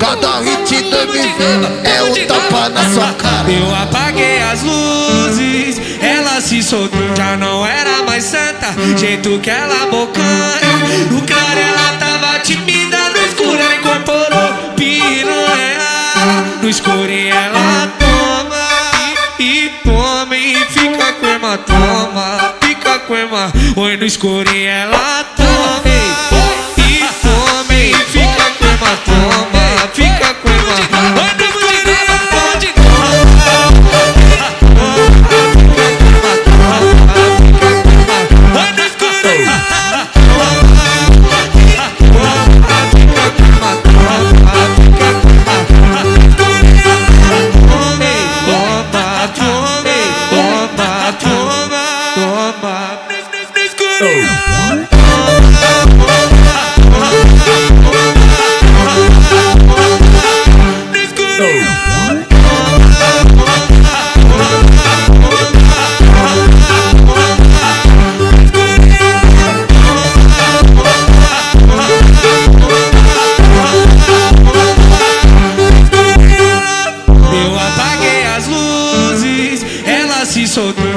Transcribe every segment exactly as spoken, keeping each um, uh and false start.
Cada ritida me vendo é um tapa na sua cara. Eu apaguei as luzes, ela se soltou, já não era mais santa, jeito que ela bocana. No cara ela tava tímida, no escuro ela incorporou piranha. No escuro ela toma e toma e fica com irmã, toma, fica com irmã. Oi, no escuro ela toma e toma e fica com irmã, toma.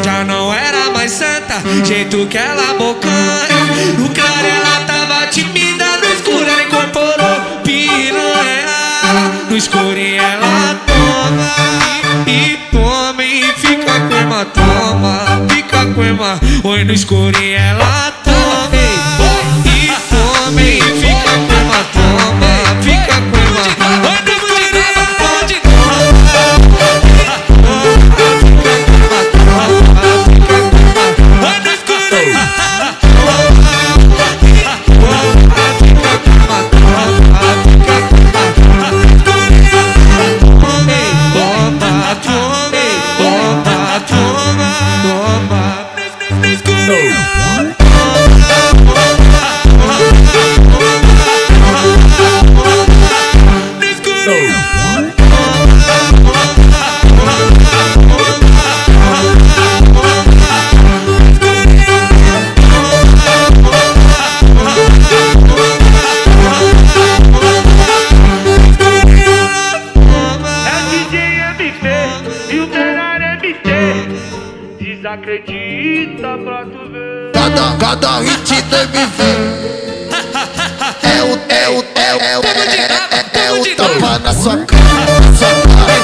Já não era mais santa, jeito que ela bocana. No cara ela tava tímida, no escuro ela incorporou piranha. No escuro ela toma e toma e fica com irmã, toma, fica com irmã. Oi, no escuro ela toma e toma e fica com irmã, toma, fica com irmã. Acredita pra tu ver. Cada, cada hit me vem. É o, é o, é o, é o, é o, é o tapa na sua cara, na sua cara.